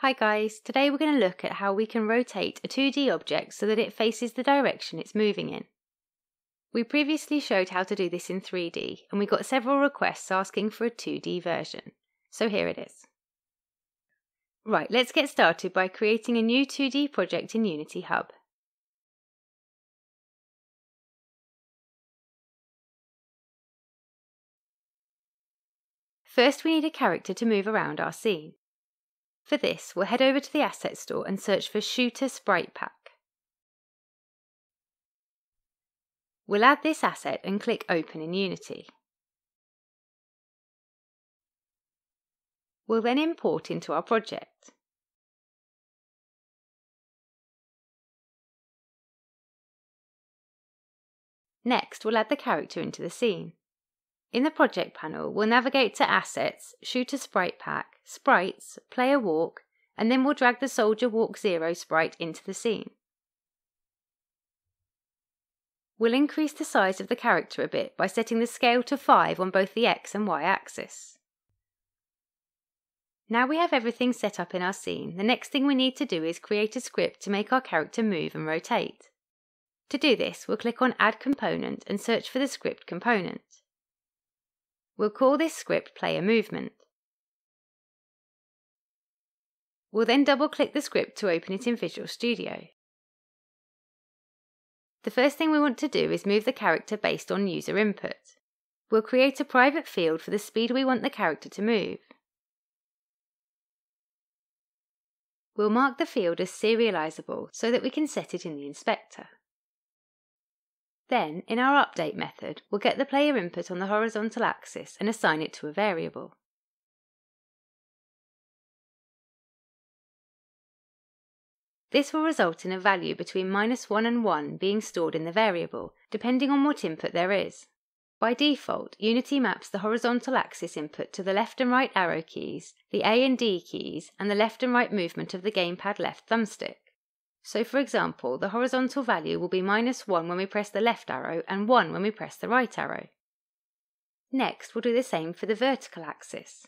Hi guys, today we're going to look at how we can rotate a 2D object so that it faces the direction it's moving in. We previously showed how to do this in 3D and we got several requests asking for a 2D version, so here it is. Right, let's get started by creating a new 2D project in Unity Hub. First we need a character to move around our scene. For this, we'll head over to the Asset Store and search for Shooter Sprite Pack. We'll add this asset and click Open in Unity. We'll then import into our project. Next, we'll add the character into the scene. In the project panel, we'll navigate to Assets, Shooter Sprite Pack, Sprites, Player Walk, and then we'll drag the Soldier Walk 0 sprite into the scene. We'll increase the size of the character a bit by setting the scale to 5 on both the X and Y axis. Now we have everything set up in our scene, the next thing we need to do is create a script to make our character move and rotate. To do this, we'll click on Add Component and search for the script component. We'll call this script PlayerMovement. We'll then double-click the script to open it in Visual Studio. The first thing we want to do is move the character based on user input. We'll create a private field for the speed we want the character to move. We'll mark the field as serializable so that we can set it in the inspector. Then, in our update method, we'll get the player input on the horizontal axis and assign it to a variable. This will result in a value between -1 and 1 being stored in the variable, depending on what input there is. By default, Unity maps the horizontal axis input to the left and right arrow keys, the A and D keys, and the left and right movement of the gamepad left thumbstick. So for example, the horizontal value will be -1 when we press the left arrow and 1 when we press the right arrow. Next, we'll do the same for the vertical axis.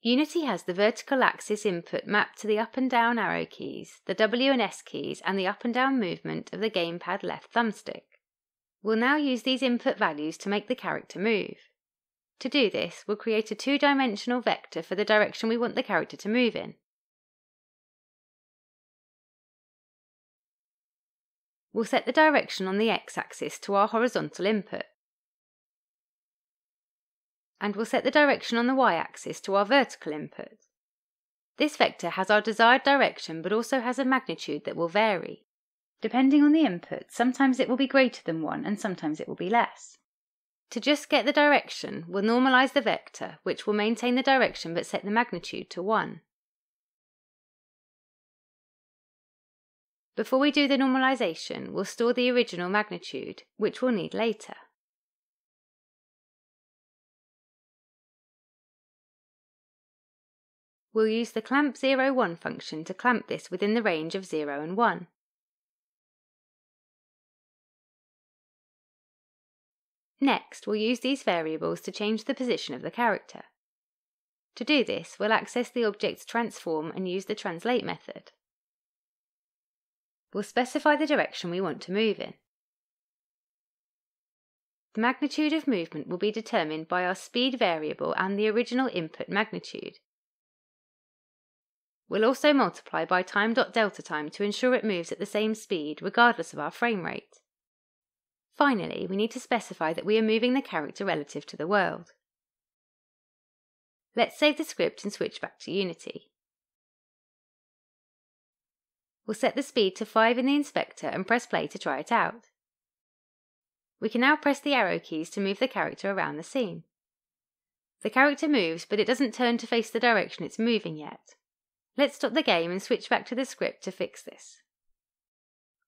Unity has the vertical axis input mapped to the up and down arrow keys, the W and S keys, and the up and down movement of the gamepad left thumbstick. We'll now use these input values to make the character move. To do this, we'll create a two-dimensional vector for the direction we want the character to move in. We'll set the direction on the x-axis to our horizontal input. And we'll set the direction on the y-axis to our vertical input. This vector has our desired direction but also has a magnitude that will vary. Depending on the input, sometimes it will be greater than 1 and sometimes it will be less. To just get the direction, we'll normalise the vector, which will maintain the direction but set the magnitude to 1. Before we do the normalisation, we'll store the original magnitude, which we'll need later. We'll use the clamp 01 function to clamp this within the range of 0 and 1. Next, we'll use these variables to change the position of the character. To do this, we'll access the object's transform and use the translate method. We'll specify the direction we want to move in. The magnitude of movement will be determined by our speed variable and the original input magnitude. We'll also multiply by time.deltaTime to ensure it moves at the same speed regardless of our frame rate. Finally, we need to specify that we are moving the character relative to the world. Let's save the script and switch back to Unity. We'll set the speed to 5 in the inspector and press play to try it out. We can now press the arrow keys to move the character around the scene. The character moves, but it doesn't turn to face the direction it's moving yet. Let's stop the game and switch back to the script to fix this.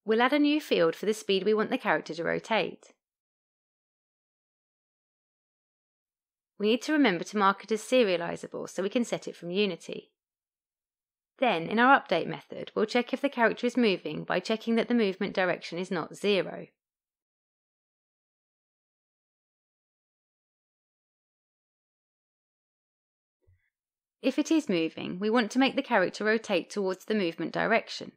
We'll add a new field for the speed we want the character to rotate. We need to remember to mark it as serializable so we can set it from Unity. Then, in our update method, we'll check if the character is moving by checking that the movement direction is not 0. If it is moving, we want to make the character rotate towards the movement direction.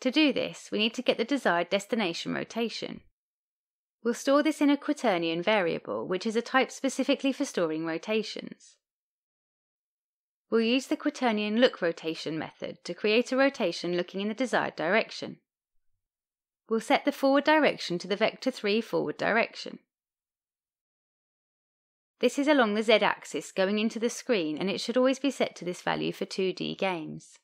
To do this, we need to get the desired destination rotation. We'll store this in a Quaternion variable, which is a type specifically for storing rotations. We'll use the Quaternion LookRotation method to create a rotation looking in the desired direction. We'll set the forward direction to the vector 3 forward direction. This is along the z-axis going into the screen, and it should always be set to this value for 2D games.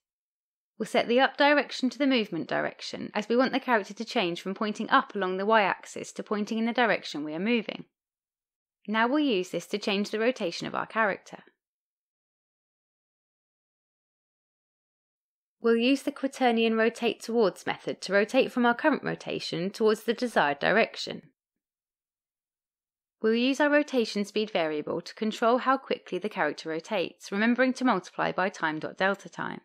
We'll set the up direction to the movement direction, as we want the character to change from pointing up along the y-axis to pointing in the direction we are moving. Now we'll use this to change the rotation of our character. We'll use the Quaternion RotateTowards method to rotate from our current rotation towards the desired direction. We'll use our rotation speed variable to control how quickly the character rotates, remembering to multiply by time.deltaTime.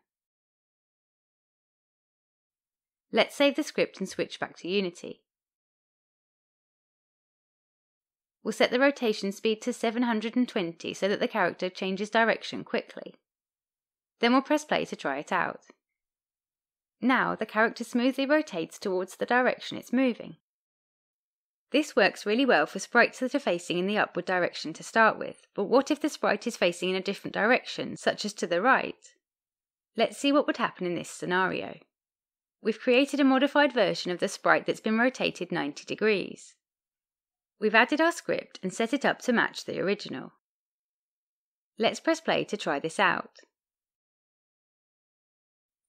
Let's save the script and switch back to Unity. We'll set the rotation speed to 720 so that the character changes direction quickly. Then we'll press play to try it out. Now the character smoothly rotates towards the direction it's moving. This works really well for sprites that are facing in the upward direction to start with, but what if the sprite is facing in a different direction, such as to the right? Let's see what would happen in this scenario. We've created a modified version of the sprite that's been rotated 90 degrees. We've added our script and set it up to match the original. Let's press play to try this out.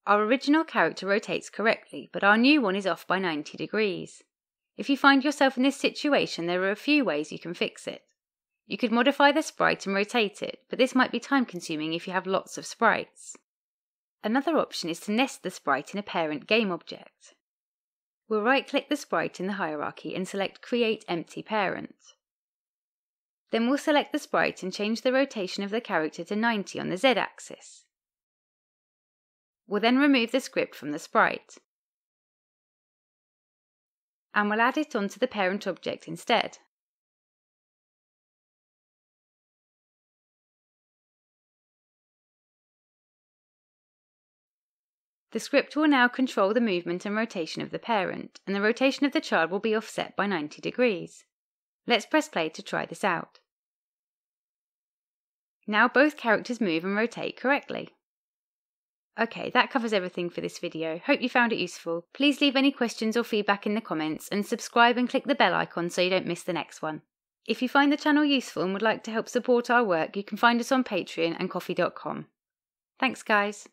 Our original character rotates correctly, but our new one is off by 90 degrees. If you find yourself in this situation, there are a few ways you can fix it. You could modify the sprite and rotate it, but this might be time-consuming if you have lots of sprites. Another option is to nest the sprite in a parent game object. We'll right-click the sprite in the hierarchy and select Create Empty Parent. Then we'll select the sprite and change the rotation of the character to 90 on the z-axis. We'll then remove the script from the sprite, and we'll add it onto the parent object instead. The script will now control the movement and rotation of the parent, and the rotation of the child will be offset by 90 degrees. Let's press play to try this out. Now both characters move and rotate correctly. Okay, that covers everything for this video. Hope you found it useful. Please leave any questions or feedback in the comments, and subscribe and click the bell icon so you don't miss the next one. If you find the channel useful and would like to help support our work, you can find us on Patreon and Ko-fi.com. Thanks guys!